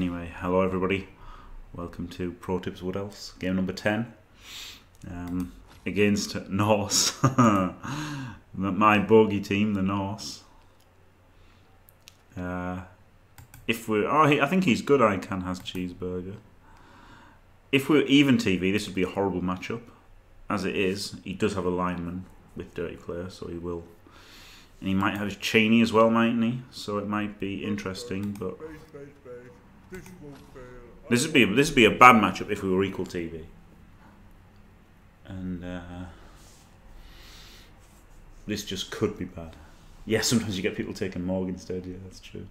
Anyway, hello everybody. Welcome to Pro Tips Wood Elves, game number 10. Against Norse. My bogey team, the Norse. I think he's good. I can has cheeseburger. If we're even TV, this would be a horrible matchup. As it is, he does have a lineman with Dirty Player, so he will. And he might have his Cheney as well, mightn't he? So it might be interesting, but this would be a bad matchup if we were equal TV. And this just could be bad. Yeah, sometimes you get people taking Morg instead. Yeah, that's true.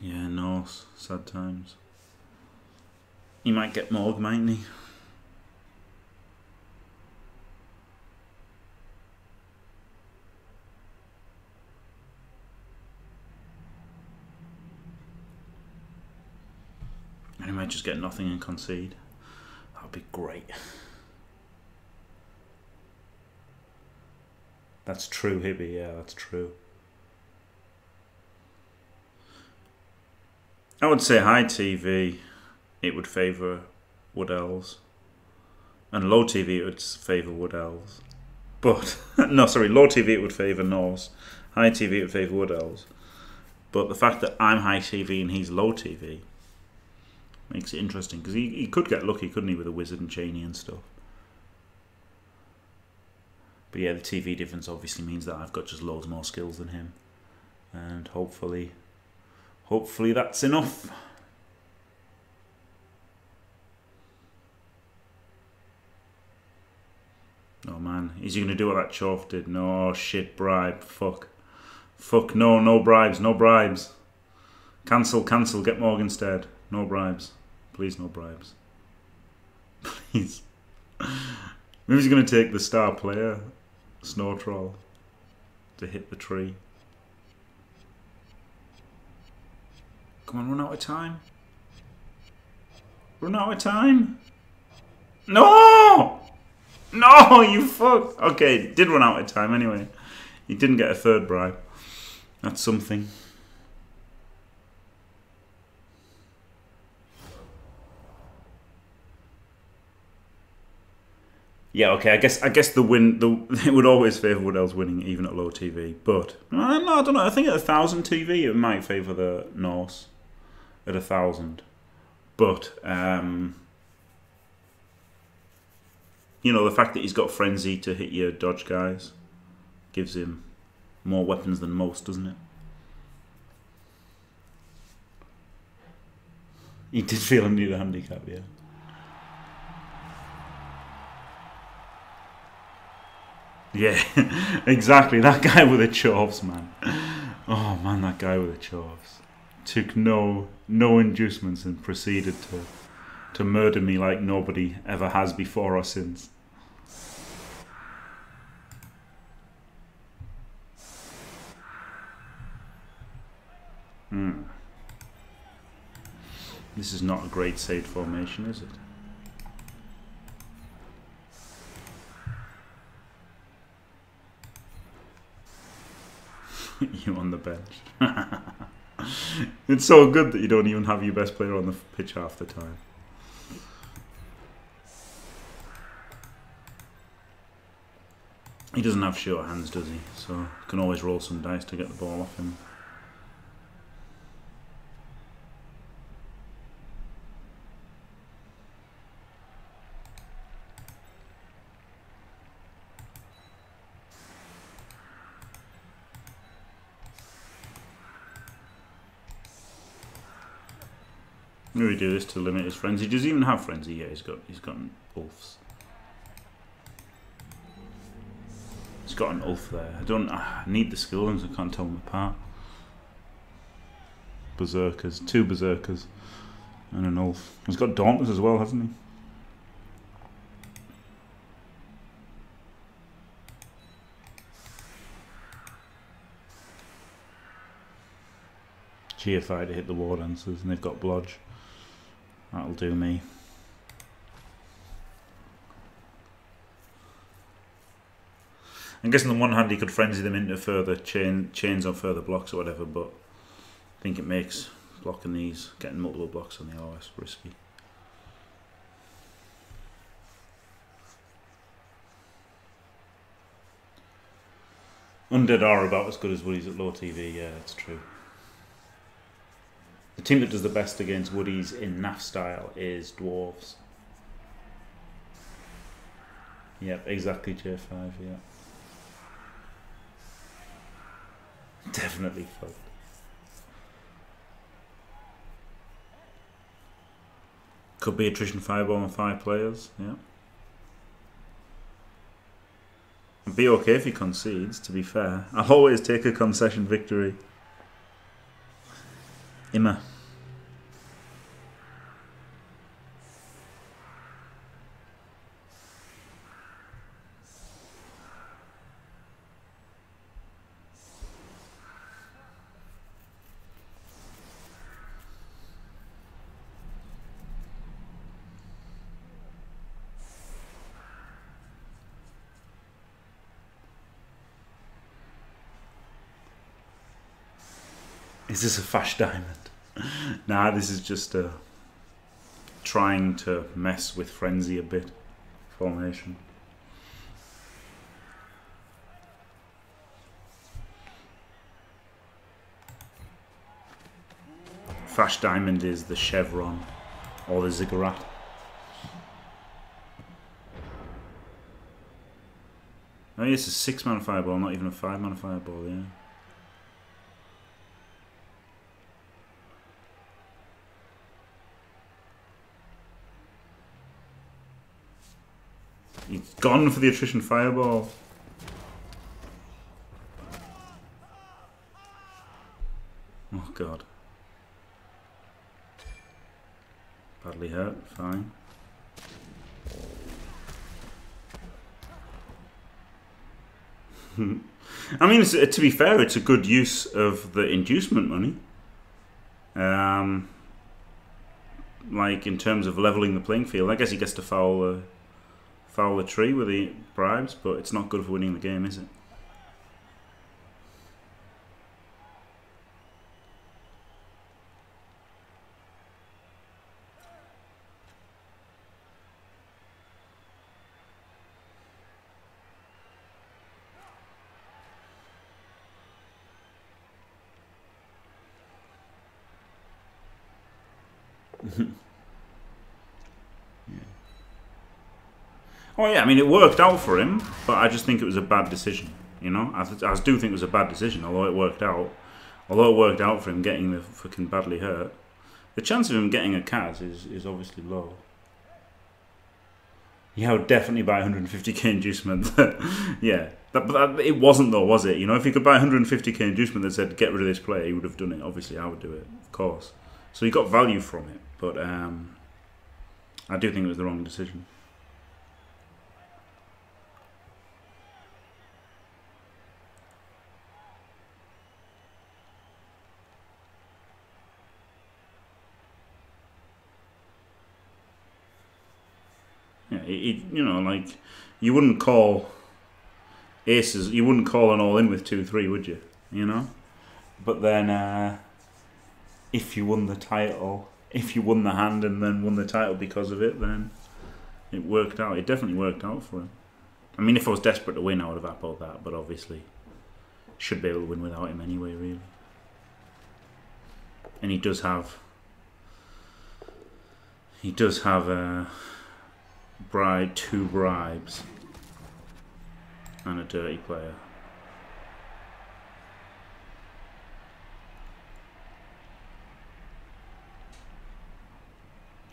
Yeah, Norse. Sad times. He might get Morg, mightn't he? And he might just get nothing and concede. That would be great. That's true, Hippie. Yeah, that's true. I would say high TV, it would favour Wood Elves, and low TV, it would favour Wood Elves. But no, sorry, low TV, it would favour Norse. High TV, it would favour Wood Elves. But the fact that I'm high TV and he's low TV makes it interesting, because he could get lucky, couldn't he, with a Wizard and Cheney and stuff. But yeah, the TV difference obviously means that I've got just loads more skills than him, and hopefully. Hopefully that's enough. Oh man, is he gonna do what that Chorf did? No, shit, bribe, fuck. Fuck, no, no bribes, no bribes. Cancel, cancel, get Morgan instead. No bribes. Please, no bribes. Please. Maybe he's gonna take the star player, Snow Troll, to hit the tree. Come on, run out of time. Run out of time. No! No, you fuck. Okay, did run out of time anyway. He didn't get a third bribe. That's something. Yeah, okay. I guess it would always favour Wood Elves winning, even at low TV. But no, I don't know. I think at 1,000 TV, it might favour the Norse. At 1,000, but you know, the fact that he's got Frenzy to hit your dodge guys gives him more weapons than most, doesn't it? He did feel him near the handicap, yeah. Yeah, exactly. That guy with the chorfs, man. Oh man, that guy with the chorfs. Took no inducements and proceeded to murder me like nobody ever has before or since. This is not a great save formation, is it? You on the bench. It's so good that you don't even have your best player on the pitch half the time. He doesn't have short hands, does he? So can always roll some dice to get the ball off him. Maybe do this to limit his Frenzy. Does he even have Frenzy? Yeah, he's got an Ulf's. He's got an Ulf there. I need the skill ones, I can't tell them apart. Berserkers, two Berserkers and an Ulf. He's got Dauntless as well, hasn't he? GFI to hit the war dancers, and they've got blodge. That'll do me. I'm guessing on the one hand he could frenzy them into further chains on further blocks or whatever, but I think it makes blocking these, getting multiple blocks on the RS risky. Undead are about as good as Woodies at low TV, yeah, that's true. The team that does the best against Woodies in NAF style is Dwarves. Yep, exactly, J5, yeah. Definitely fun. Could be attrition fireball on 5 players, yeah. It'd be okay if he concedes, to be fair. I'll always take a concession victory. Immer. Is this a Fash Diamond? Nah, this is just trying to mess with Frenzy a bit. Formation. Fash Diamond is the Chevron or the Ziggurat. Oh, yes, a 6-man fireball, not even a 5-man fireball, yeah. He's gone for the attrition fireball. Oh god. Badly hurt, fine. I mean, to be fair, it's a good use of the inducement money. Like, in terms of leveling the playing field, I guess he gets to foul... foul the tree with the bribes, but it's not good for winning the game, is it? Oh yeah, I mean it worked out for him, but I just think it was a bad decision, you know? I do think it was a bad decision, although it worked out. Although it worked out for him getting the fucking badly hurt. The chance of him getting a Kaz is obviously low. Yeah, I would definitely buy 150k inducement. Yeah, but it wasn't though, was it? You know, if he could buy 150k inducement that said, get rid of this player, he would have done it. Obviously, I would do it, of course. So he got value from it, but I do think it was the wrong decision. You know, like, you wouldn't call aces, you wouldn't call an all-in with 2-3, would you? You know? But then, if you won the title, if you won the hand and then won the title because of it, then it worked out. It definitely worked out for him. I mean, if I was desperate to win, I would have appled that, but obviously, should be able to win without him anyway, really. And he does have a... bride, 2 bribes, and a dirty player.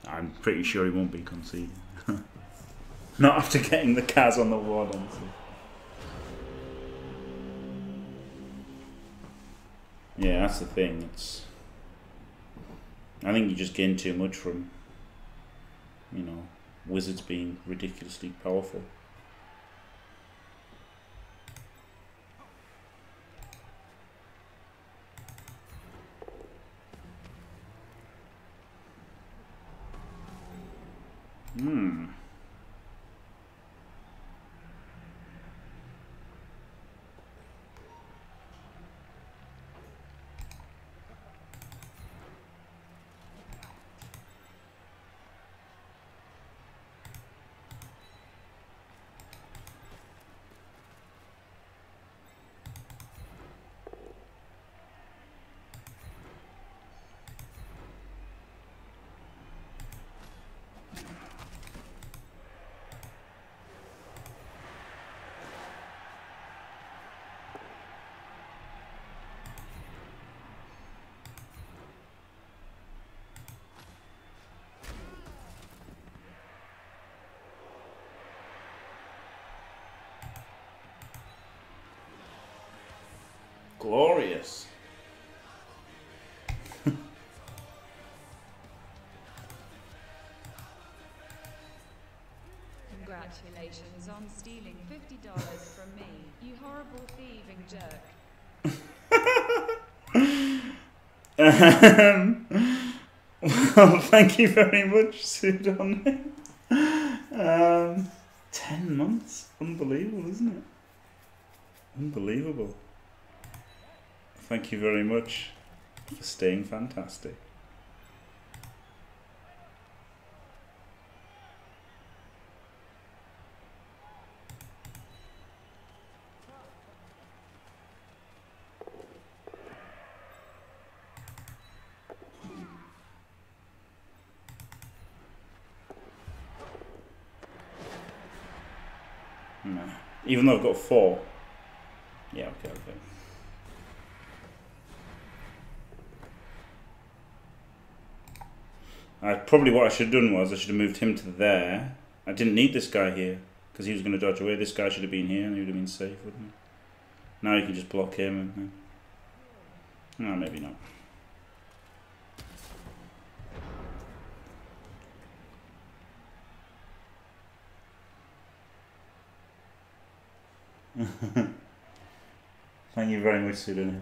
I'm pretty sure he won't be conceded. Not after getting the Kaz on the war dancers. Yeah, that's the thing. I think you just gain too much from, you know, Wizards being ridiculously powerful. Glorious. Congratulations on stealing $50 from me, you horrible thieving jerk. Well, thank you very much, Sudan. 10 months? Unbelievable, isn't it? Unbelievable. Thank you very much for staying fantastic. Even though I've got 4. Yeah, okay, okay. Probably what I should have done was I should have moved him to there. I didn't need this guy here because he was going to dodge away. This guy should have been here and he would have been safe, wouldn't he? Now you can just block him and... No, maybe not. Thank you very much, Sudan.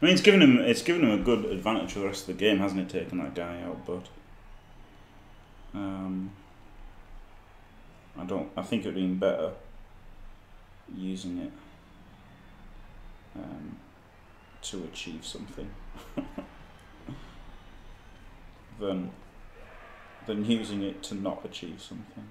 I mean, it's given him a good advantage for the rest of the game, hasn't it? Taking that guy out, but I think it'd been better using it to achieve something than using it to not achieve something.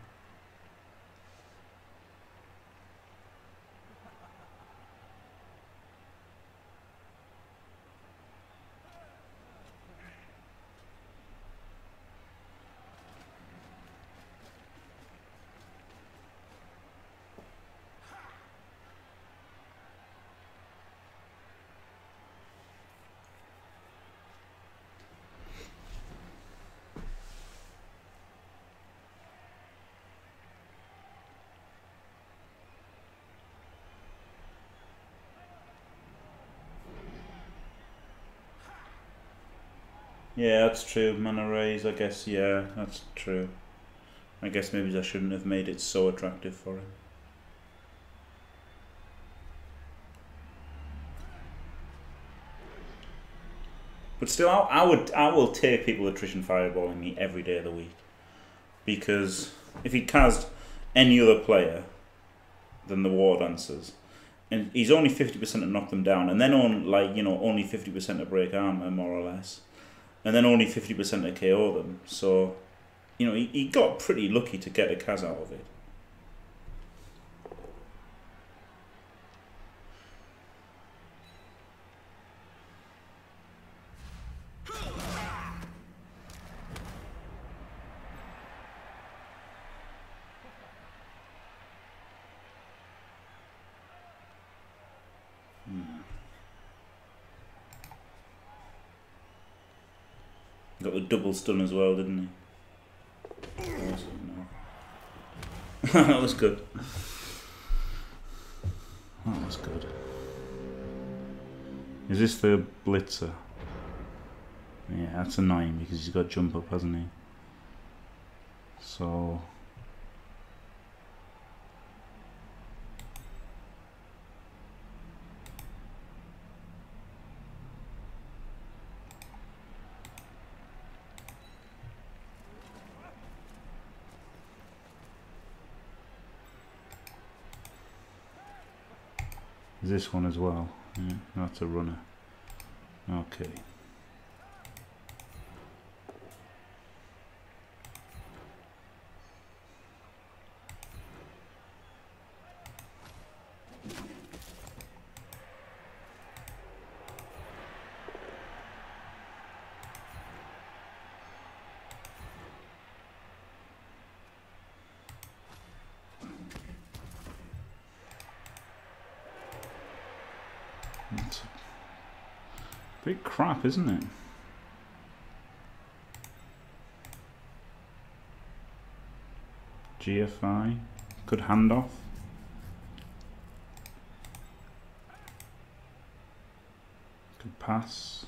Yeah, that's true. Mana raise, I guess, yeah, that's true. I guess maybe I shouldn't have made it so attractive for him. But still, I will take people attrition fireballing me every day of the week. Because if he cast any other player than the war dancers, and he's only 50% to knock them down, and then on, like, you know, only 50% to break armor, more or less. And then only 50% to KO them. So, you know, he got pretty lucky to get a Kaz out of it. Got the double stun as well, didn't he? Awesome, no. That was good. That was good. Is this the blitzer? Yeah, that's annoying because he's got jump up, hasn't he? So... this one as well. Yeah, that's a runner. Okay. Big crap, isn't it? GFI. Good handoff. pass.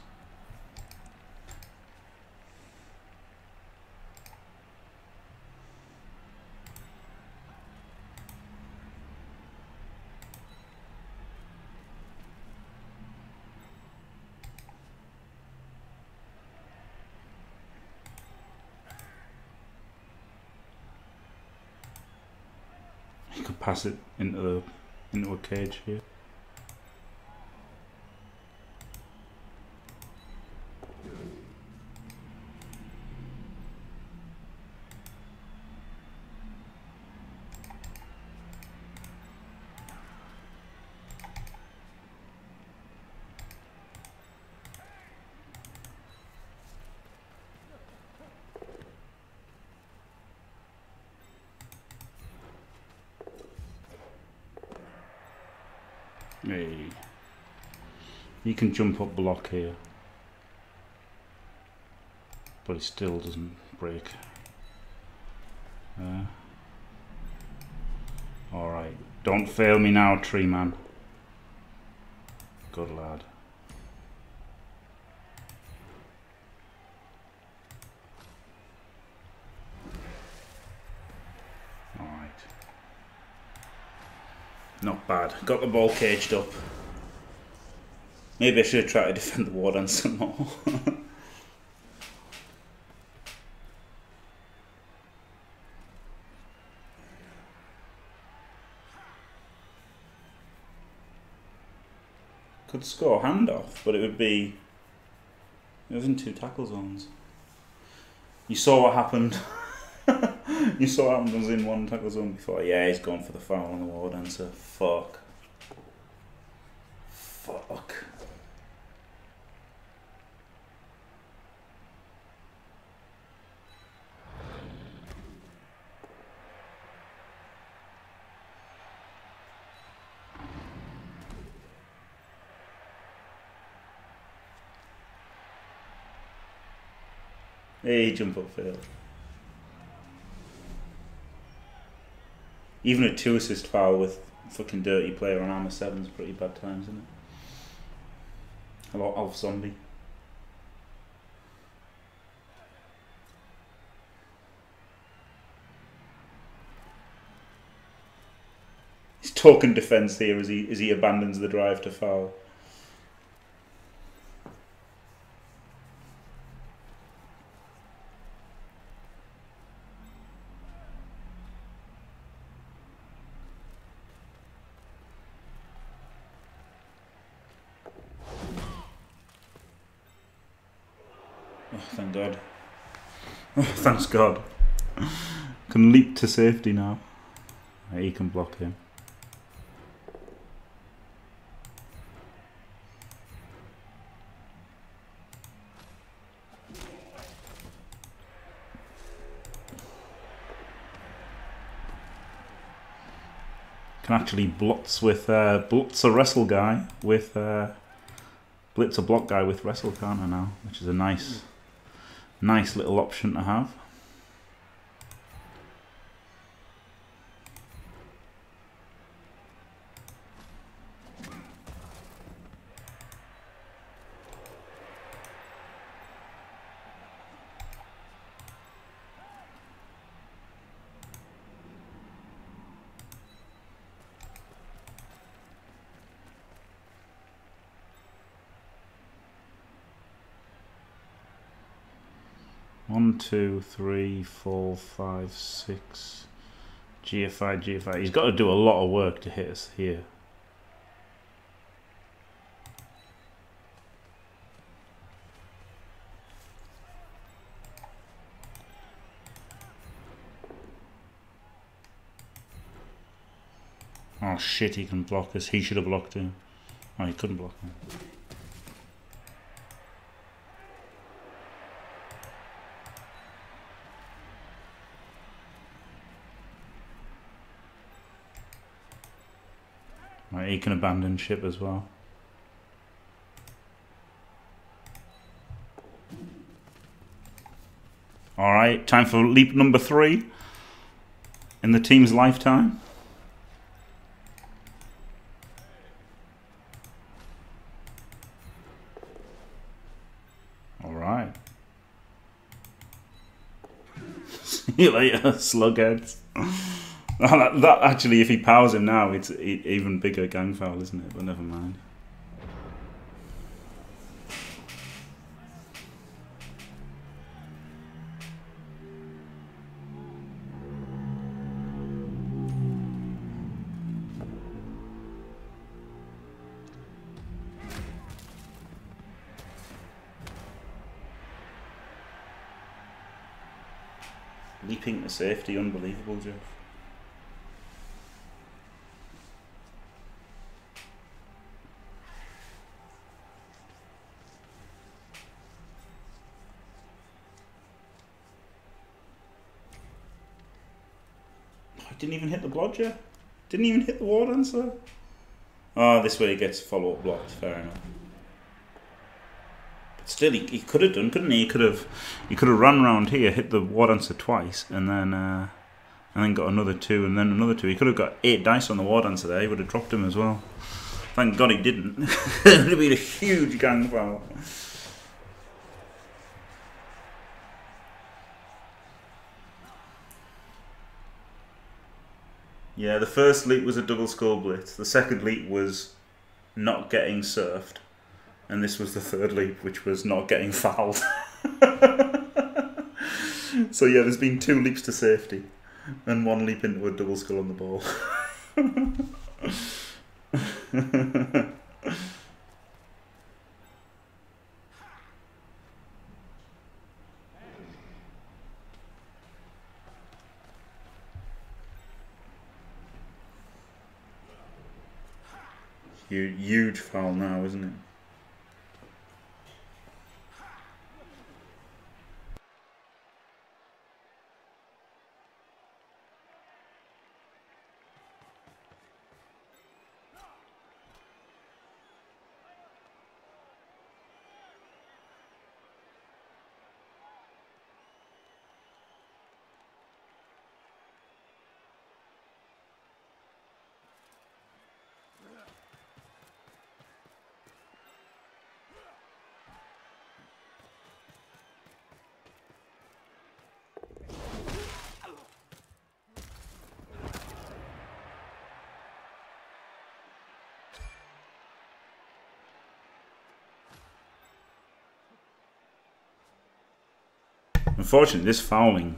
You could pass it into a cage here. Hey. You can jump up block here, but it still doesn't break. Alright, don't fail me now, tree man. Good lad. Not bad. Got the ball caged up. Maybe I should try to defend the war dancer some more. Could score handoff, but it would be within two tackle zones. You saw what happened. You saw what happened in one tackle zone before. Yeah, he's gone for the foul on the war dancer. Fuck. Fuck. Hey, jump up field. Even a 2-assist foul with fucking Dirty Player on armor 7's pretty bad times, isn't it? Hello, Alf Zombie. He's talking defense here as he abandons the drive to foul. Thanks God. Can leap to safety now. He can block him. Can actually blitz with blitz a wrestle guy with blitz a block guy with wrestle counter now, which is a nice. Nice little option to have. One, two, three, four, five, six. GFI, GFI. He's got to do a lot of work to hit us here. Oh shit, he can block us. He should have blocked him. Oh, he couldn't block him. He can abandon ship as well. Alright, time for leap number 3 in the team's lifetime. See you later, slugheads. That actually, if he powers him now, it's even bigger gang foul, isn't it? But never mind. Leaping to safety, unbelievable, Jeff. Oh, I didn't even hit the blodger. Didn't even hit the war dancer. Ah, oh, this way he gets follow-up blocked, fair enough. Still, he could have done, couldn't he? He could have run round here, hit the war dancer twice, and then got another two, and then another two. He could have got 8 dice on the war dancer there. He would have dropped him as well. Thank God he didn't. It would have been a huge gang foul. Yeah, the first leap was a double skull blitz. The second leap was not getting surfed. And this was the third leap, which was not getting fouled. So yeah, there's been 2 leaps to safety, and 1 leap into a double skull on the ball. Huge foul now, isn't it? Unfortunately, this fouling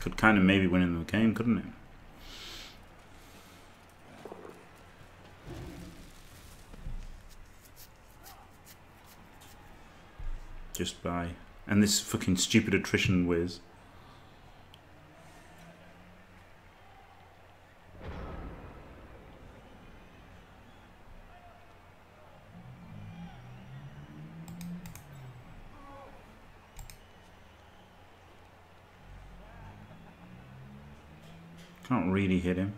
could kind of maybe win him the game, couldn't it? Just by... And this fucking stupid attrition whiz. Can't really hit him.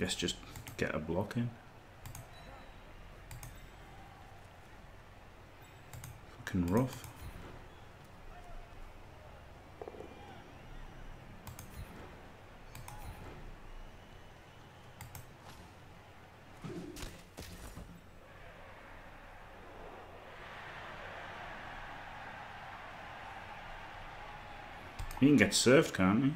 Guess just get a block in. Fucking rough. He can get served, can't he?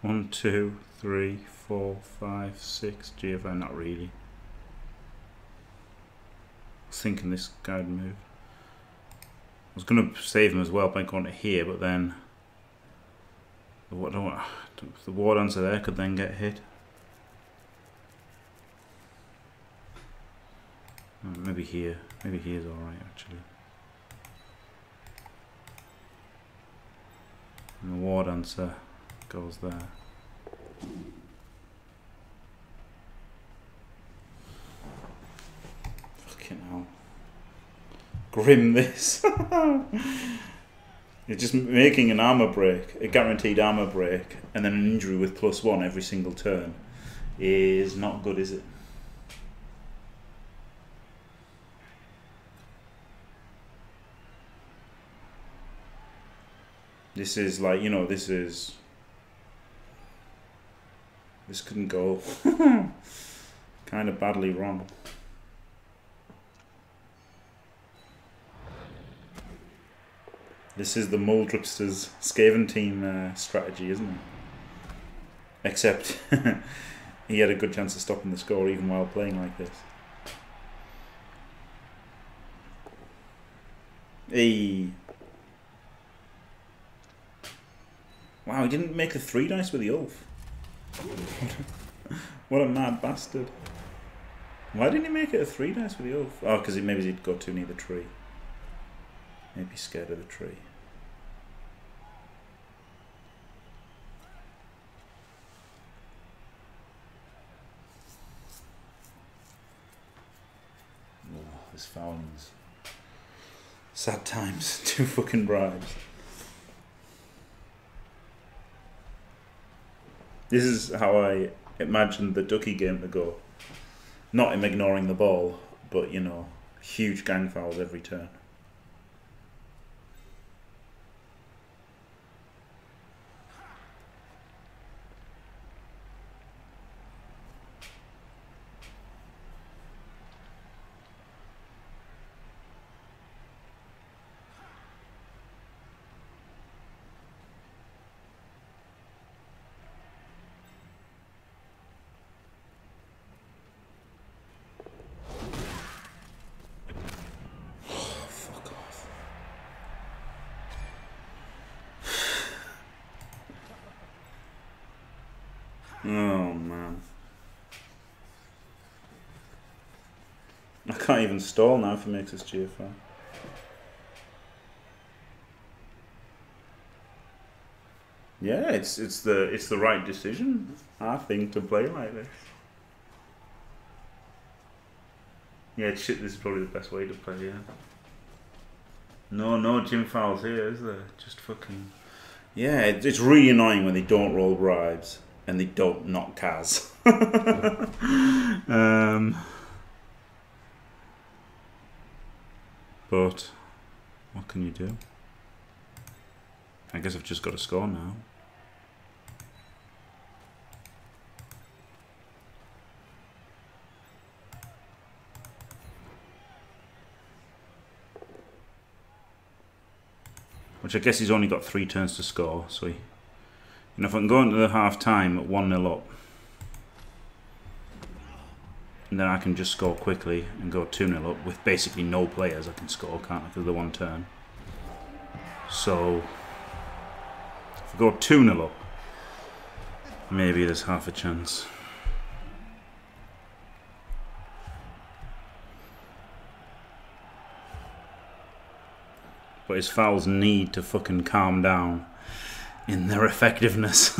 1, 2, 3, 4, 5, 6. GFI, not really. I was thinking this guy would move. I was going to save him as well by going to here, but then the war dancer there could then get hit. Oh, maybe here. Maybe here's alright, actually. And the war dancer goes there. Fucking hell. Grim this. It's just making an armor break, a guaranteed armor break, and then an injury with +1 every single turn is not good, is it? This is like, you know, this is... This couldn't go kind of badly wrong. This is the Muldruxter's Skaven team strategy, isn't it? Except he had a good chance of stopping the score even while playing like this. Hey. Wow, he didn't make the 3 dice with the Ulf. What a mad bastard. Why didn't he make it a 3 dice with the Ulf? Oh, because maybe he'd got too near the tree. Maybe scared of the tree. Oh, there's foulings. Sad times. 2 fucking bribes. This is how I imagined the Ducky game to go. Not him ignoring the ball, but, you know, huge gang fouls every turn. Can't even stall now if he makes his GFI. Yeah, it's the right decision, I think, to play like this. Yeah, shit, this is probably the best way to play, yeah. No gym fouls here, is there? Just fucking... Yeah, it's really annoying when they don't roll bribes and they don't knock Kaz. But what can you do? I guess I've just got to score now. Which I guess he's only got 3 turns to score, so he, you know, if I can go into the half time at 1-0 up, and then I can just score quickly and go 2-0 up with basically no players. I can score, can't I, because of the 1 turn. So, if I go 2-0 up, maybe there's half a chance. But his fouls need to fucking calm down in their effectiveness.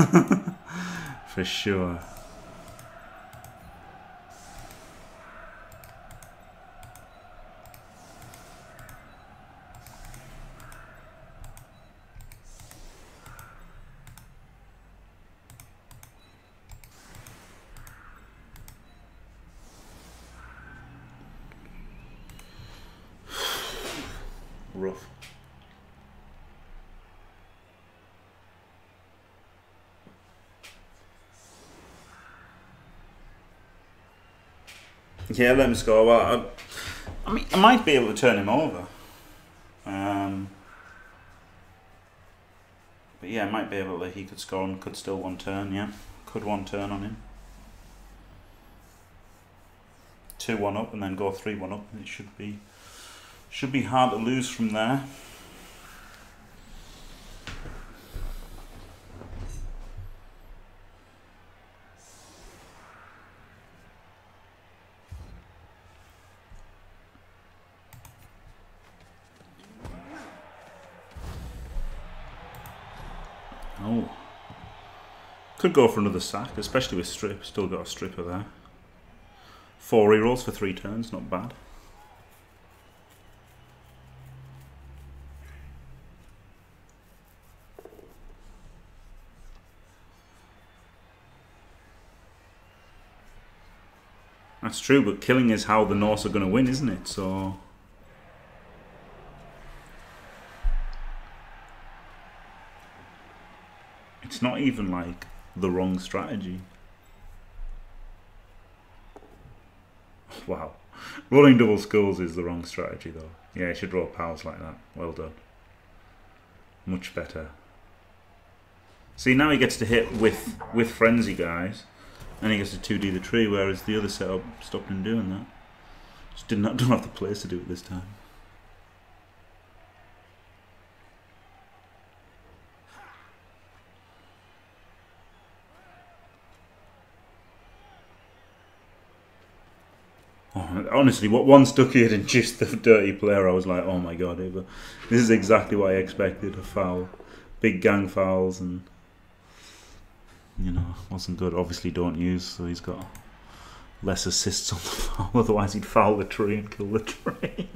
For sure. Yeah, let him score. Well, I mean, I might be able to turn him over. But yeah, I might be able to. He could score and could still 1 turn. Yeah, could 1 turn on him. 2-1 up and then go 3-1 up. It should be hard to lose from there. Could go for another sack, especially with Strip. Still got a Stripper there. 4 rerolls for 3 turns, not bad. That's true, but killing is how the Norse are going to win, isn't it? So... it's not even, like, the wrong strategy. Wow. Rolling double skulls is the wrong strategy, though. Yeah, you should roll powers like that. Well done. Much better. See, now he gets to hit with Frenzy, guys. And he gets to 2D the tree, whereas the other setup stopped him doing that. Just don't have the place to do it this time. Oh, honestly, once Ducky had induced the Dirty Player, I was like, oh my god, Ava. This is exactly what I expected, a foul. Big gang fouls, and, you know, wasn't good. Obviously don't use, so he's got less assists on the foul, otherwise he'd foul the tree and kill the tree.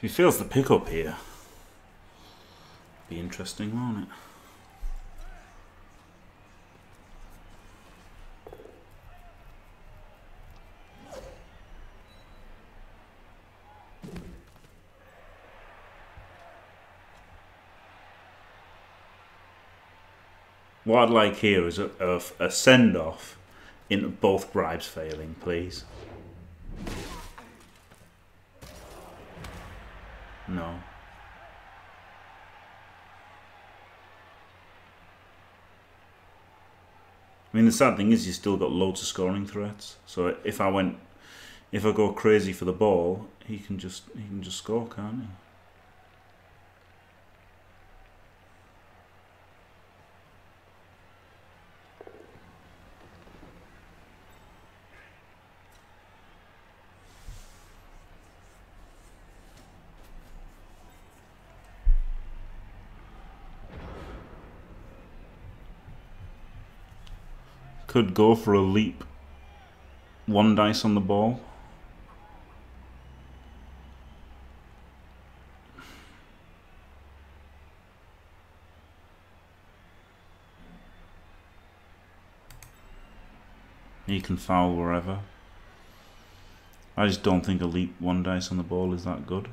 He feels the pickup here. Be interesting, won't it? What I'd like here is a send-off in both bribes failing, please. No. I mean, the sad thing is you still got loads of scoring threats. So if I go crazy for the ball, he can just score, can't he? Could go for a leap, one dice on the ball. He can foul wherever. I just don't think a leap, one dice on the ball is that good.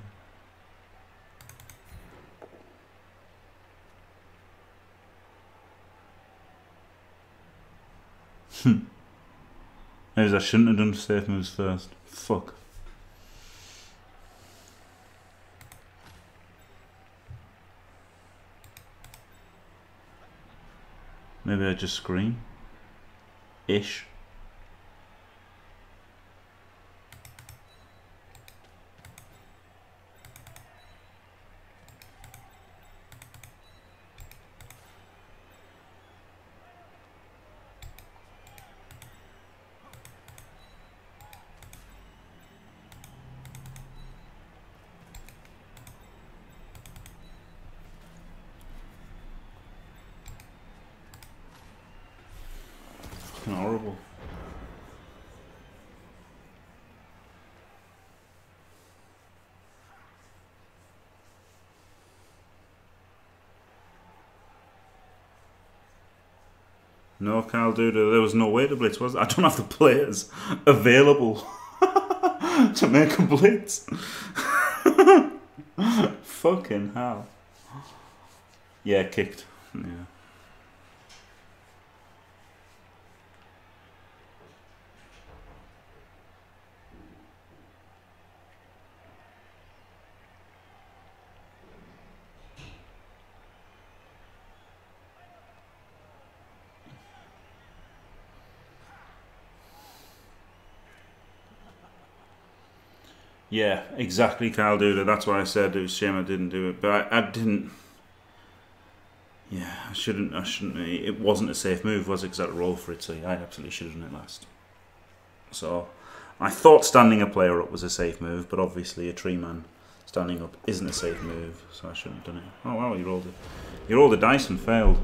Hmm. Maybe I shouldn't have done safe moves first. Fuck. Maybe I just scream. Ish. Horrible. No, Kyle Duda, there was no way to blitz, was there? I don't have the players available to make a blitz. Fucking hell. Yeah, kicked. Yeah. Yeah, exactly, Kyle Duda. That's why I said it was a shame I didn't do it, but I didn't. Yeah, I shouldn't. It wasn't a safe move, was it? 'Cause that roll for it, so I absolutely should have done it last. So, I thought standing a player up was a safe move, but obviously a tree man Standing up isn't a safe move, so I shouldn't have done it. Oh wow, you rolled it. You rolled a dice and failed.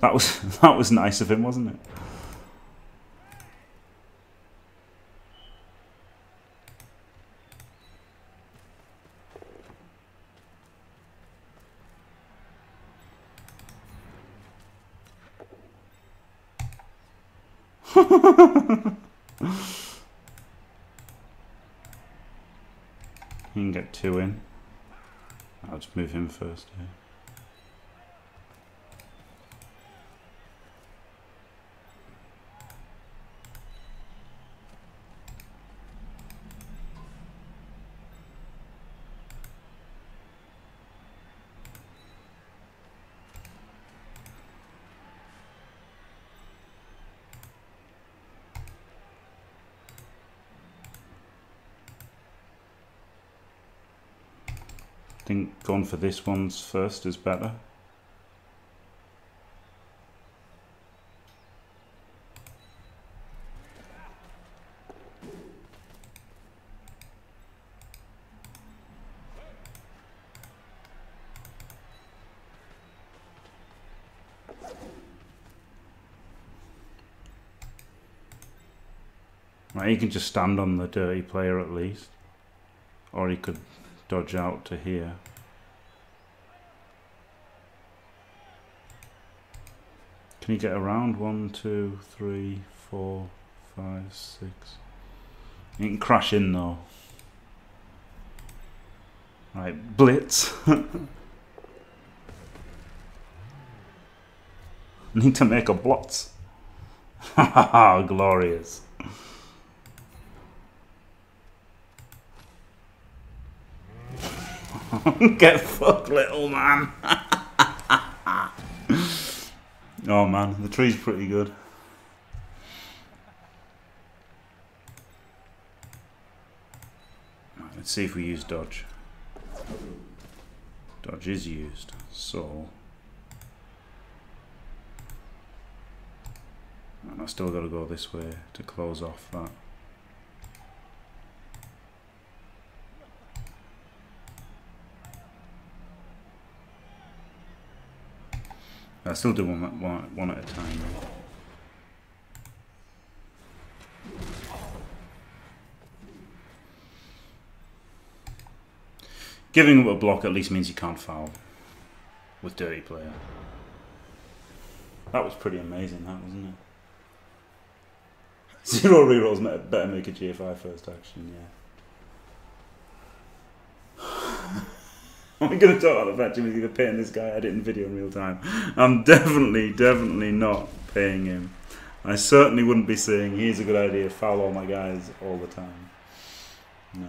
That was nice of him, wasn't it? You can get two in. I'll just move him first here. I think going for this one's first is better. Now he can just stand on the dirty player at least, or he could dodge out to here. Can you get around? 1, 2, 3, 4, 5, 6. You can crash in though. Right, blitz. Need to make a blot. Ha ha ha, glorious. Get fucked, little man. Oh man, the tree's pretty good. Let's see if we use dodge. Dodge is used, so and I still gotta go this way to close off that. I still do one at a time. Giving up a block at least means you can't foul with Dirty Player. That was pretty amazing, that wasn't it? 0 rerolls, better make a GFI first action, yeah. I'm going to talk about the fact Jimmy's either paying this guy I didn't video in real time. I'm definitely not paying him. I certainly wouldn't be saying, here's a good idea, foul all my guys all the time. No.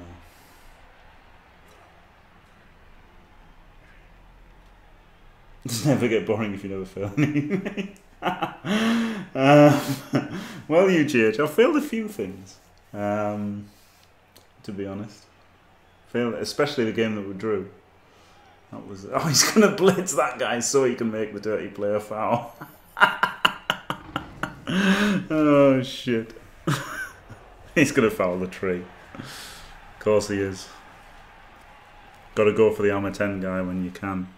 Just never get boring if you never fail anything. Well, you GH, I've failed a few things, to be honest. Failed, especially the game that we drew. That was, oh, he's going to blitz that guy so he can make the dirty player foul. Oh, shit. He's going to foul the tree. Of course he is. Got to go for the armor 10 guy when you can.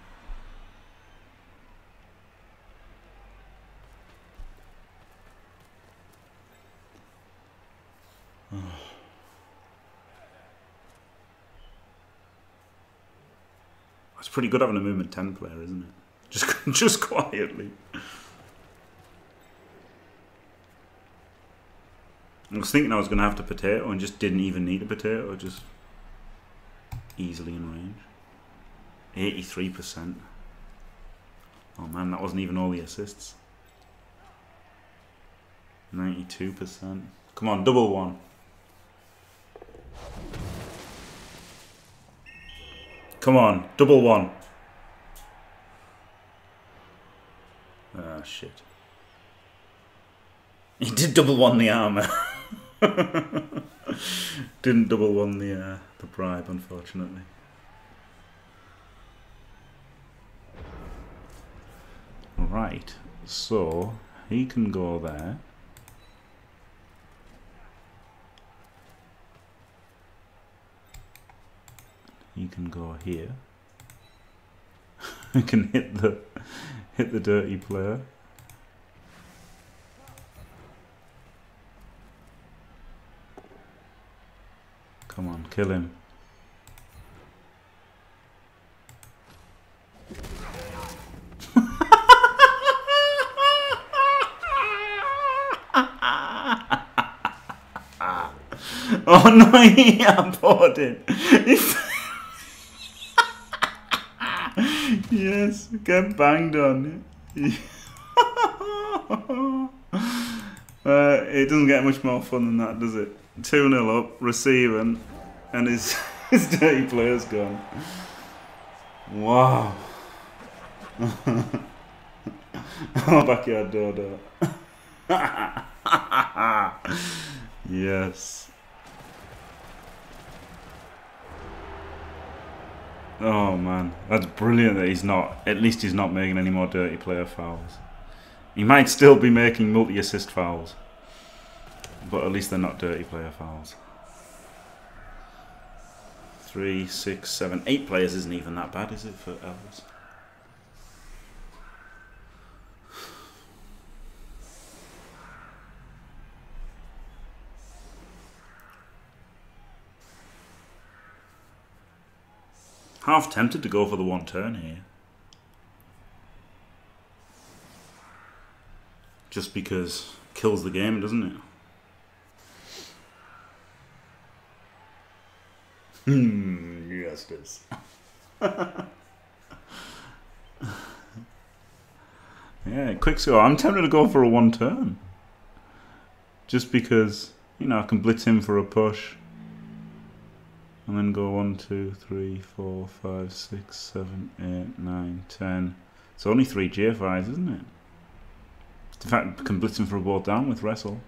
Pretty good having a movement 10 player, isn't it? Just quietly. I was thinking I was going to have to potato and just didn't even need a potato, just easily in range. 83%. Oh man, that wasn't even all the assists. 92%. Come on, double one. Come on, double one. Ah, shit. He did double one the armor. Didn't double one the bribe, unfortunately. Right, so he can go there. He you can go here. I can hit the dirty player. Come on, kill him. Oh no, he aborted. Yes, get banged on. It doesn't get much more fun than that, does it? 2-0 up, receiving, and his dirty player's gone. Wow. Oh, backyard dodo. Yes. Oh man, that's brilliant that he's not, at least he's not making any more dirty player fouls. He might still be making multi-assist fouls, but at least they're not dirty player fouls. 3, 6, 7, 8 players isn't even that bad, is it, for Elves? Half tempted to go for the one turn here. Just because it kills the game, doesn't it? Hmm, yes it is. Yeah, quick score. I'm tempted to go for a one turn. Just because, you know, I can blitz him for a push. And then go 1, 2, 3, 4, 5, 6, 7, 8, 9, 10. It's only 3 GFIs, isn't it? In fact, I can blitz him for a board down with wrestle.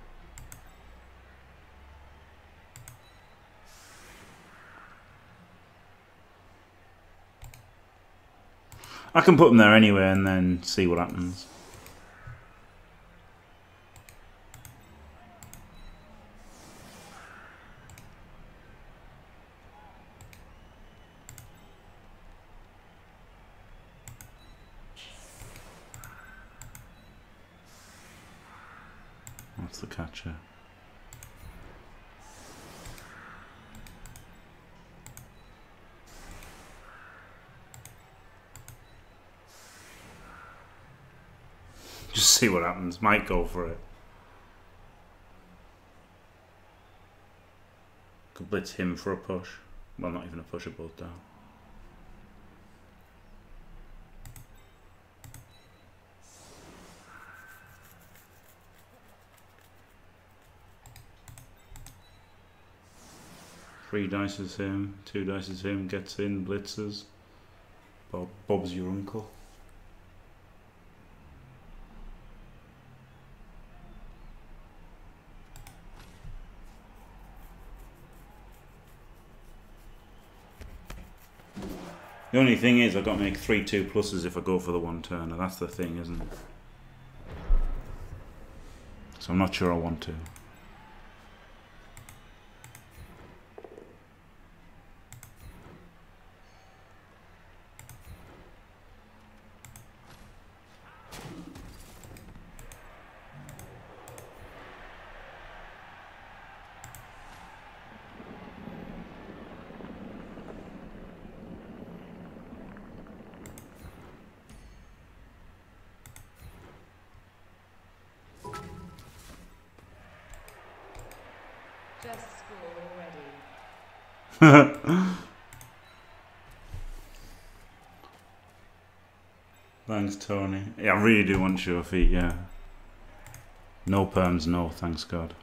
I can put him there anyway and then see what happens. The catcher. Just see what happens. Might go for it. Could blitz him for a push. Well, not even a push, a board down. Three dices him, two dices him, gets in, blitzes. Bob's your uncle. The only thing is I've got to make 3 2 pluses if I go for the one turner. That's the thing, isn't it? So I'm not sure I want to. Thanks, Tony. Yeah, I really do want your feet, yeah. No perms, no, thanks God.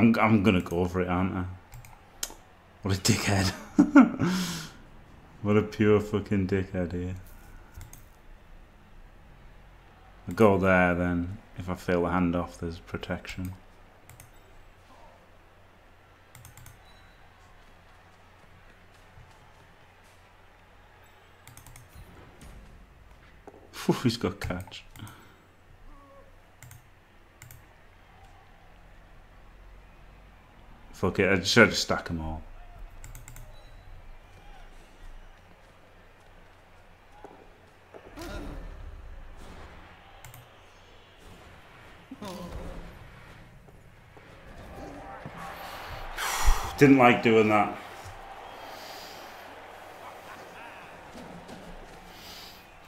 I'm gonna go for it, aren't I? What a dickhead. What a pure fucking dickhead here. I go there, then if I fail the handoff, there's protection. He's got catch. Fuck it, I should just stack them all. Didn't like doing that.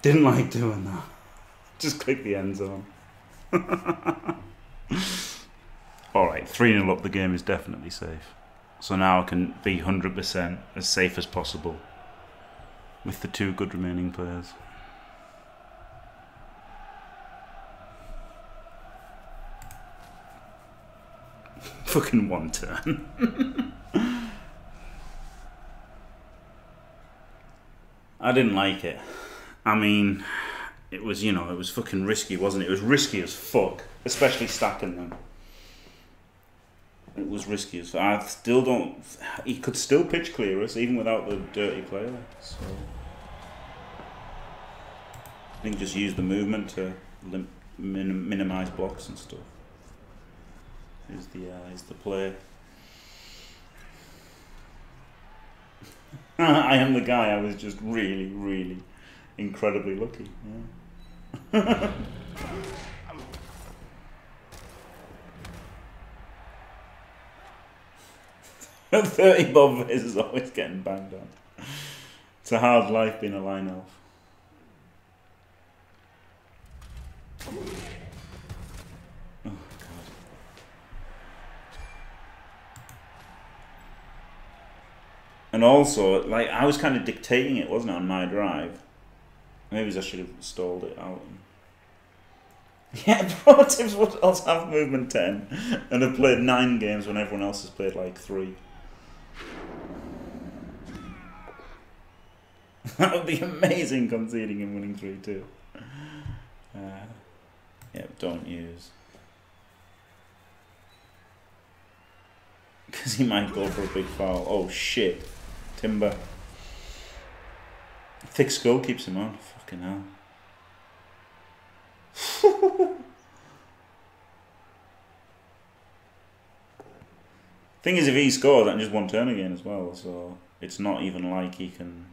Didn't like doing that. Just click the end zone. Alright, 3-0 up, the game is definitely safe. So now I can be 100% as safe as possible with the two good remaining players. Fucking one turn. I didn't like it. I mean, it was, you know, it was fucking risky, wasn't it? It was risky as fuck, especially stacking them. It was risky as fuck. I still don't... He could still pitch clear us, even without the dirty player, so... I think just use the movement to minimise blocks and stuff is the play. I am the guy, I was just really, really... incredibly lucky, yeah. At 30, Bob Viz is always getting banged on. It's a hard life being a line elf. Oh, God. And also, like, I was kind of dictating it, wasn't I, on my drive? Maybe I should have stalled it out. Yeah, Pro Tips Wood Elves have movement 10 and have played 9 games when everyone else has played like 3. That would be amazing, conceding and winning 3-2. Yeah, don't use. Because he might go for a big foul. Oh shit. Timber. Thick skull keeps him on. Fucking hell. Thing is, if he scores, that's just one turn again as well, so it's not even like he can...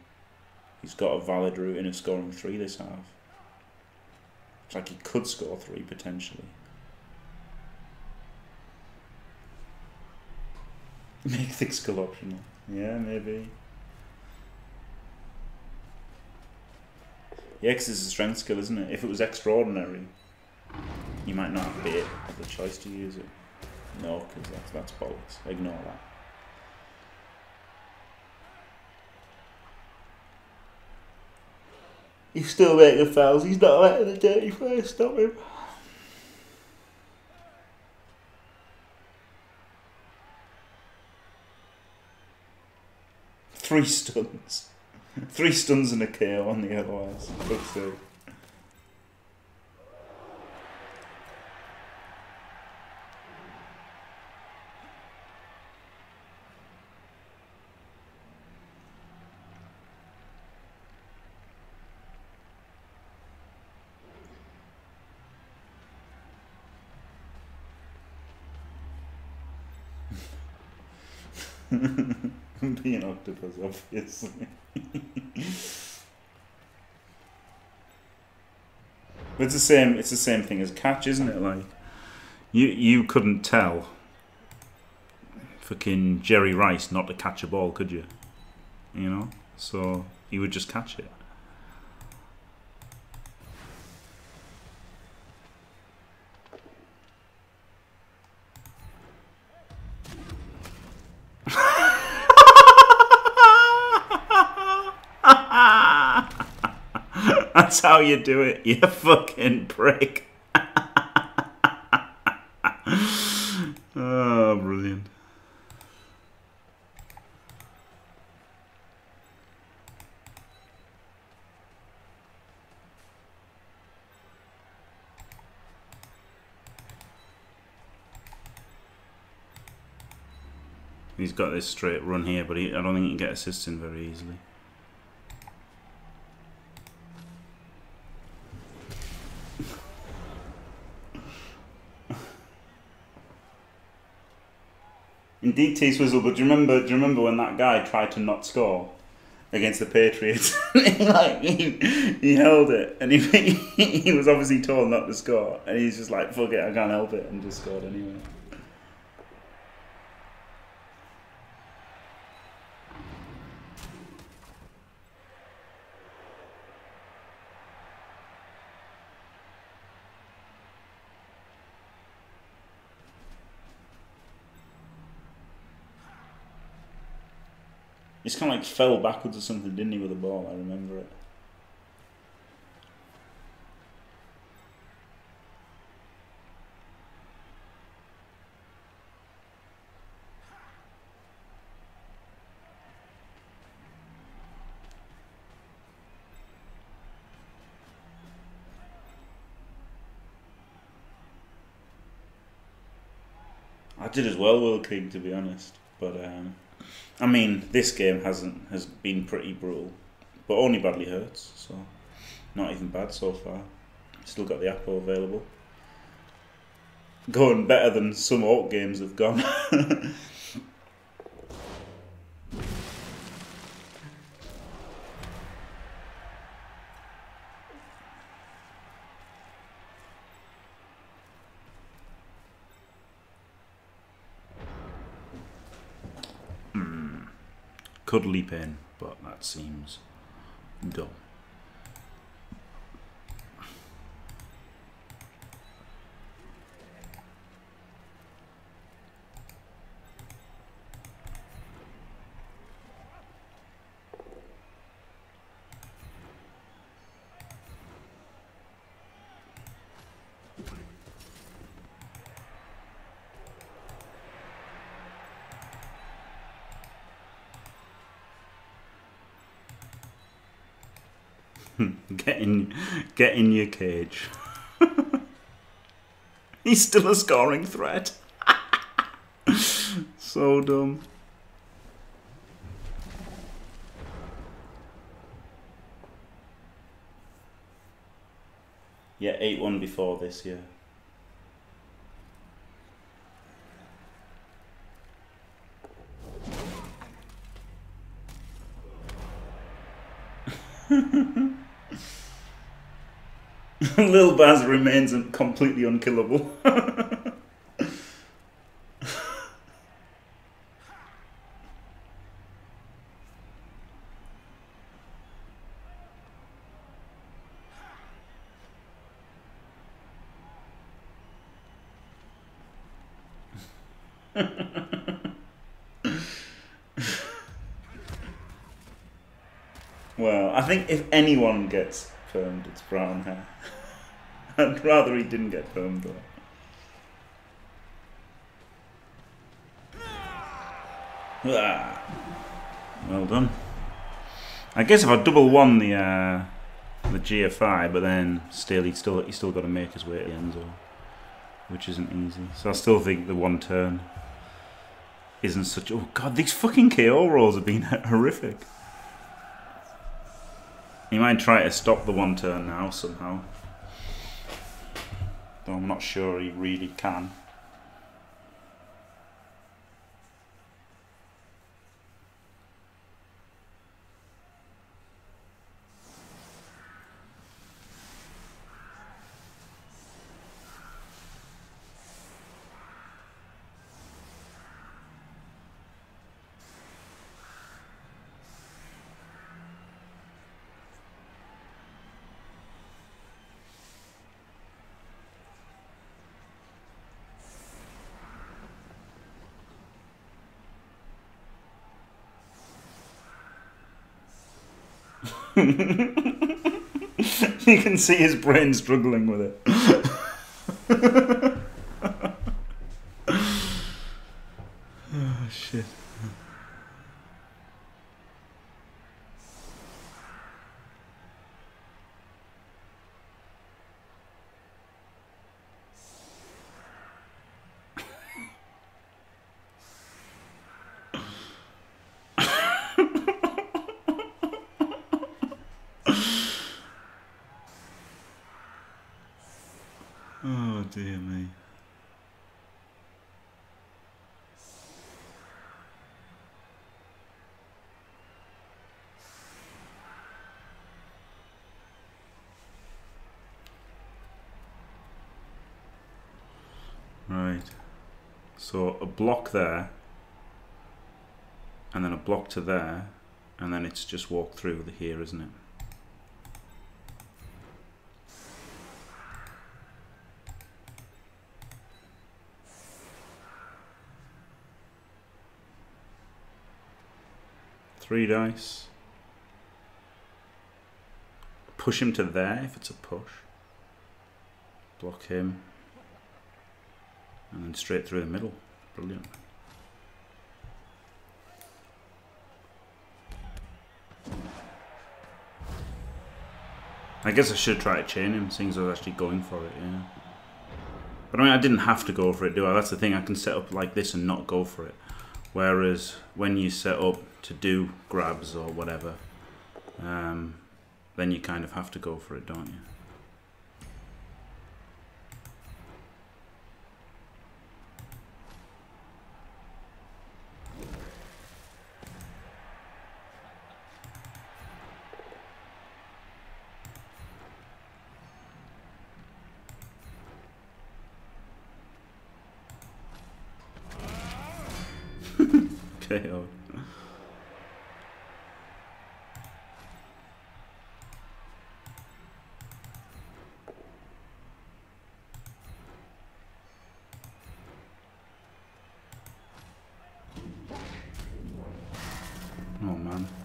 He's got a valid route in of scoring 3 this half. It's like he could score 3, potentially. Make thick skull optional. Yeah, maybe. Yeah, because it's a strength skill, isn't it? If it was extraordinary, you might not have the choice to use it. No, because that's bollocks. Ignore that. He's still making fouls. He's not letting the dirty player stop him. Three stuns. 3 stuns and a KO on the otherwise. Let's see. Be an octopus, obviously. It's the same. It's the same thing as catch, isn't it? Like, you couldn't tell fucking Jerry Rice not to catch a ball, could you? You know, so he would just catch it. That's how you do it, you fucking prick. Oh, brilliant. He's got this straight run here, but I don't think he can get assists in very easily. Indeed, T-Swizzle, but do you remember when that guy tried to not score against the Patriots? he held it, and he was obviously told not to score, and he's just like, fuck it, I can't help it, and just scored anyway. He's kind of like fell backwards or something, didn't he, with the ball? I remember it. I did as well, World King, to be honest, but I mean, this game has been pretty brutal, but only badly hurts, so not even bad so far. Still got the Apo available. Going better than some Orc games have gone. Could leap in, but that seems dumb. Get in your cage. He's still a scoring threat. So dumb. Yeah, 8-1 before this year. Lil Baz remains completely unkillable. Well, I think if anyone gets permed, it's brown hair. I'd rather he didn't get permed though. Well done. I guess if I double won the GFI, but then still he's still got to make his way to the end zone, which isn't easy. So I still think the one turn isn't such. Oh god, these fucking KO rolls have been horrific. He might try to stop the one turn now somehow. I'm not sure he really can. You can see his brain struggling with it. Oh, shit. dear me. Right. So a block there, and then a block to there, and then it's just walk through here, isn't it? Three dice. Push him to there if it's a push. Block him. And then straight through the middle. Brilliant. I guess I should try to chain him, seeing as I was actually going for it, yeah. But I mean, I didn't have to go for it, do I? That's the thing, I can set up like this and not go for it. Whereas when you set up to do grabs or whatever, then you kind of have to go for it, don't you?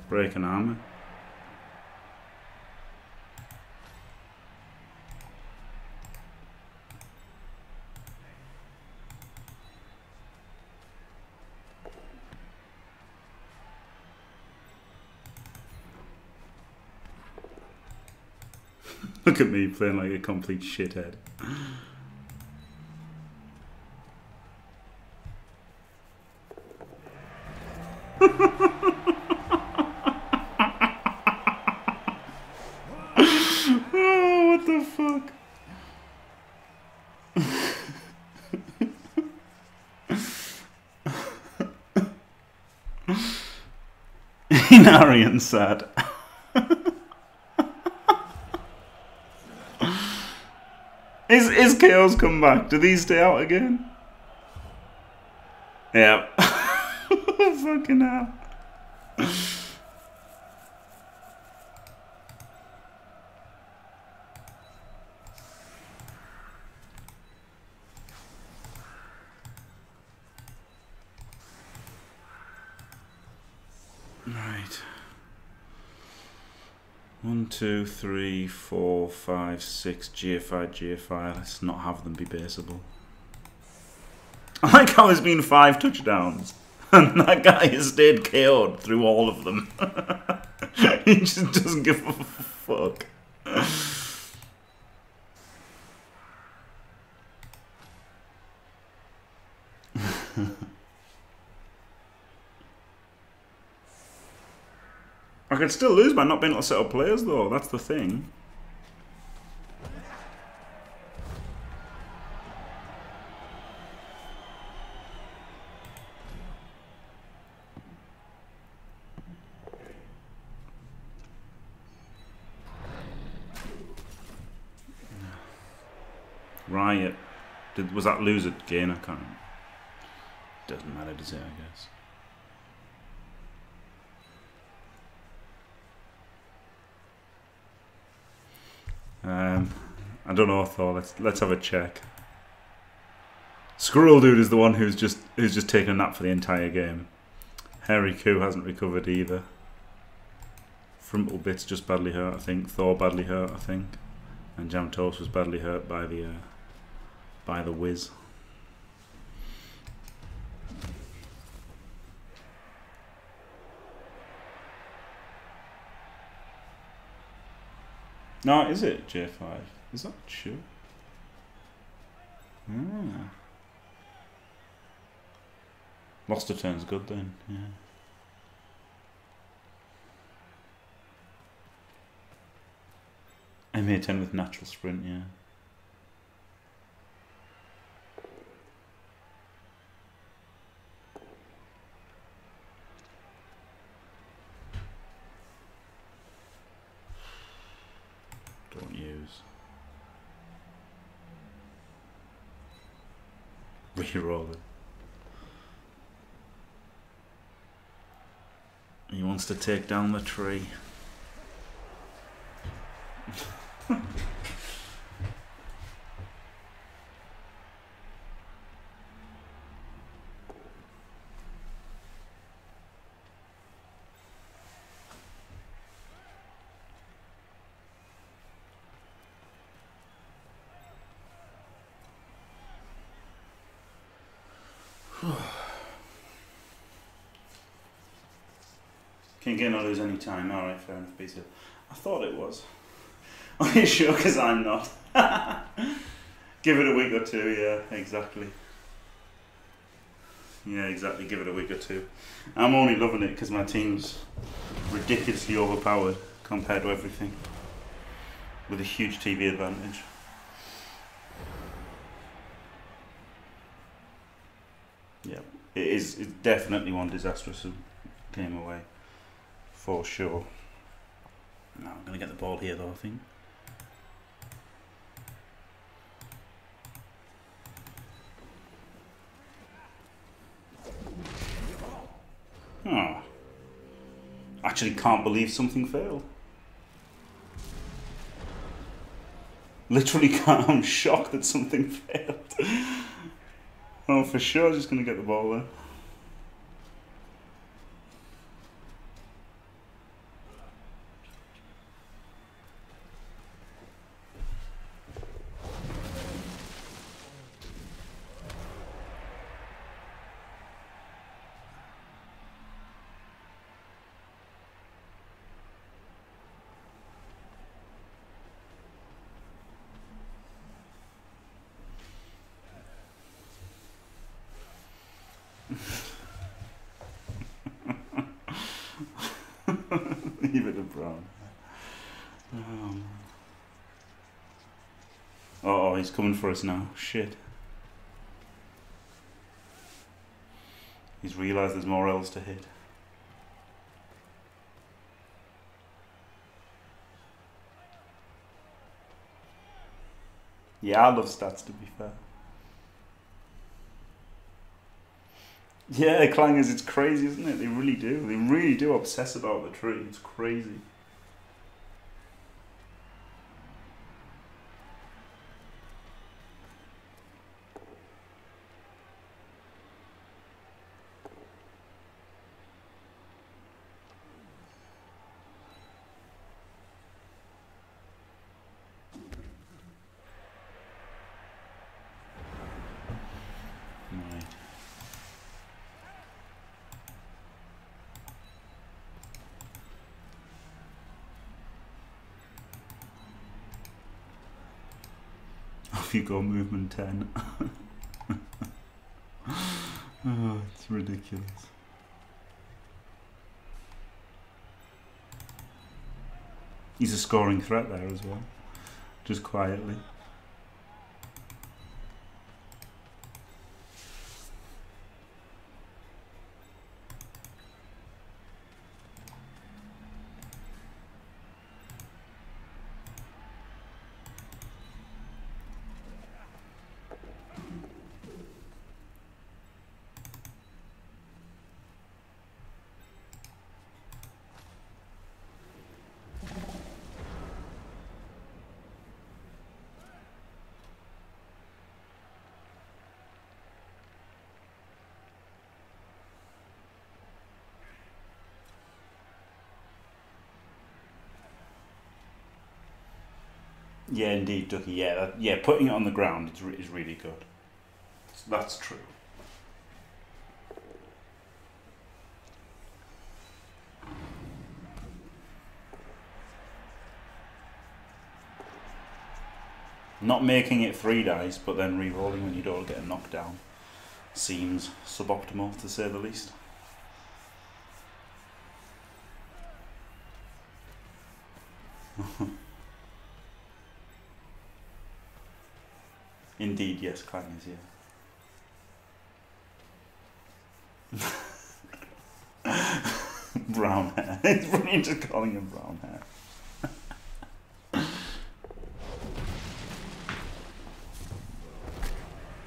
Break an armor. Look at me playing like a complete shithead. Arian sad. Is KO's come back? Do these stay out again? Yeah. Fucking hell. Two, three, four, five, six, GFI, GFI. Let's not have them be baseable. I like how there's been 5 touchdowns, and that guy has stayed KO'd through all of them. He just doesn't give a fuck. I could still lose by not being able to set up players, though. That's the thing. Riot. Was that lose again? I can't remember. Doesn't matter, does it, I guess. I don't know, Thor. Let's have a check. Squirrel Dude is the one who's just taken a nap for the entire game. Hairy Coo hasn't recovered either. Frumple Bits just badly hurt, I think. Thor badly hurt, I think. And Jam Toast was badly hurt by the whiz. No, is it J5? Is that true? Ah. Lost a turn's good then, yeah. MA10 with natural sprint, yeah. Reroll it. He wants to take down the tree. Can you not lose any time? Alright, fair enough, B2. I thought it was. Are you sure? Because I'm not. Give it a week or two, yeah, exactly. Yeah, exactly, give it a week or two. I'm only loving it because my team's ridiculously overpowered compared to everything. With a huge TV advantage. Yeah, it is, it's definitely one disastrous game away. For sure. No, I'm going to get the ball here though, I think. Oh. Actually can't believe something failed. Literally can't. I'm shocked that something failed. Oh, for sure, just going to get the ball there. He's coming for us now. Shit. He's realised there's more elves to hit. Yeah, I love stats to be fair. Yeah, Clangers, it's crazy, isn't it? They really do. They really do obsess about the tree. It's crazy. You go movement 10. Oh, it's ridiculous. He's a scoring threat there as well, just quietly. Yeah, indeed, Ducky. Yeah, that, yeah. Putting it on the ground is really good. That's true. Not making it three dice, but then re-rolling when you don't get a knockdown seems suboptimal, to say the least. Indeed, yes, Clangers, yeah. Brown hair. It's brilliant just calling him brown hair.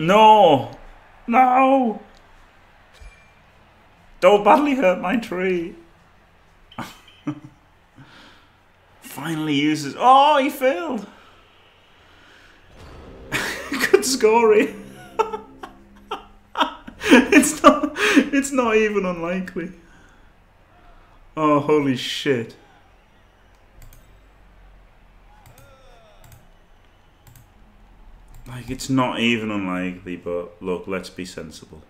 No! No! Don't badly hurt my tree. Finally uses... Oh, he failed! Good scoring. It's not even unlikely. Oh, holy shit. Like, it's not even unlikely, but look, let's be sensible.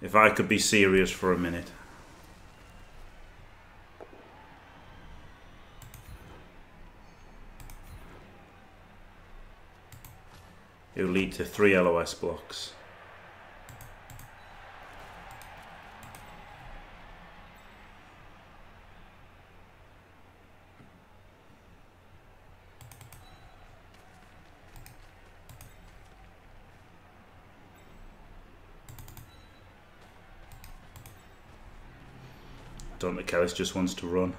If I could be serious for a minute. It will lead to 3 LOS blocks. Don't think Kellis just wants to run.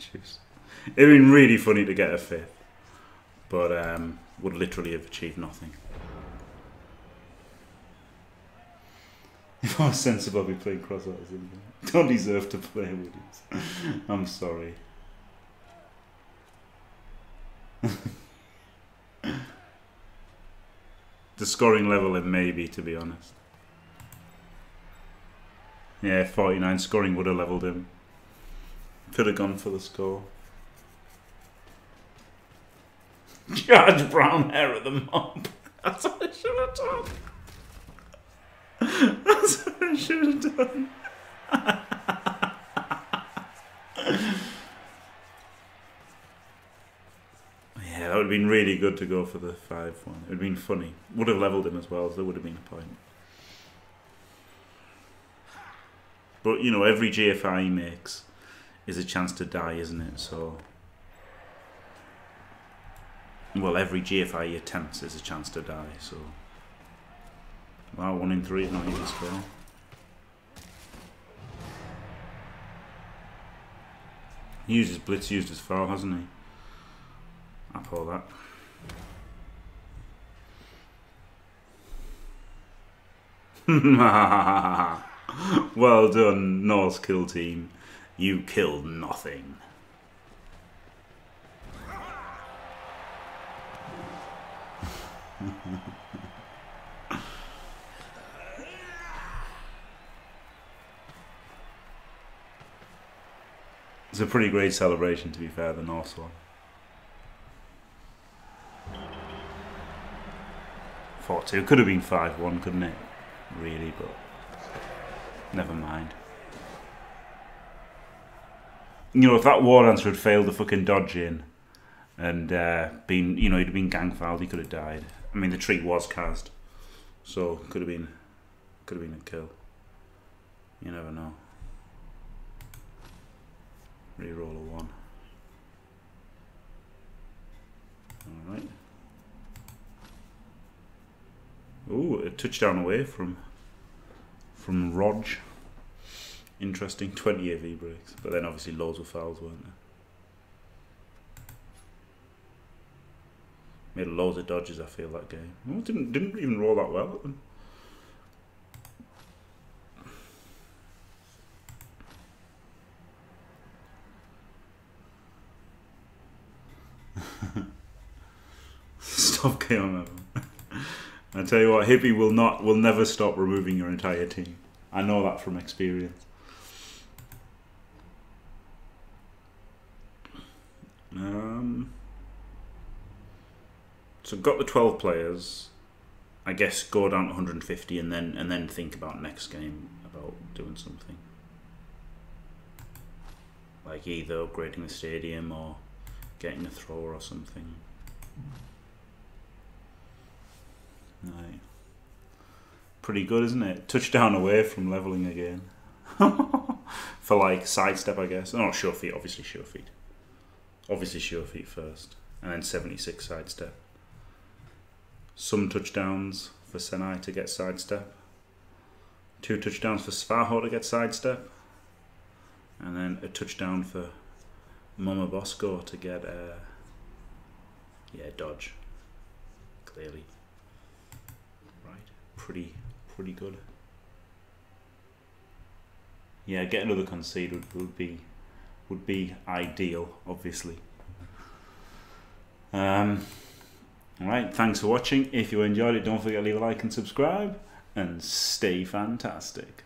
Jeez. It'd been really funny to get a fifth. But would literally have achieved nothing. If I was sensible, I'd be playing crossovers. Don't deserve to play Woodies. I'm sorry. The scoring level, it may be, to be honest. Yeah, 49 scoring would have leveled him. Could have gone for the score. Judge brown hair of the mob. That's what I should have done. That's what I should have done. Yeah, that would have been really good to go for the 5-1. It would have been funny. Would have leveled him as well, so there would have been a point. But, you know, every GFI he makes is a chance to die, isn't it? So... Well, every GFI he attempts is a chance to die, so... Wow, 1 in 3 is not even score. He used his blitz, used his foul, hasn't he? Up all that. Well done, Norse kill team. You killed nothing. It's a pretty great celebration, to be fair, the Norse one. 4-2. Could have been 5-1, couldn't it? Really, but never mind. You know, if that war dancer had failed the fucking dodge in and been, you know, he'd have been gang fouled, he could have died. I mean, the tree was cast, so could have been a kill. You never know. Reroll a 1. All right. Ooh, a touchdown away from Rog. Interesting, 20 AV breaks, but then obviously loads of fouls, weren't there? Made loads of dodges, I feel, that game. Oh, didn't even roll that well at them. Stop KO. I tell you what, Hippie will never stop removing your entire team. I know that from experience. So got the 12 players, I guess go down to 150 and then think about next game, about doing something. Like either upgrading the stadium or getting a thrower or something. Right. Pretty good, isn't it? Touchdown away from levelling again. For like sidestep, I guess. Oh, sure feet, obviously sure feet. Obviously sure feet first. And then 76 sidestep. Some touchdowns for Senai to get sidestep. 2 touchdowns for Svarho to get sidestep. And then a touchdown for Mama Bosco to get a... Yeah, dodge. Clearly. pretty good. Yeah, get another concede would be ideal, obviously. All right, thanks for watching. If you enjoyed it, don't forget to leave a like and subscribe, and stay fantastic.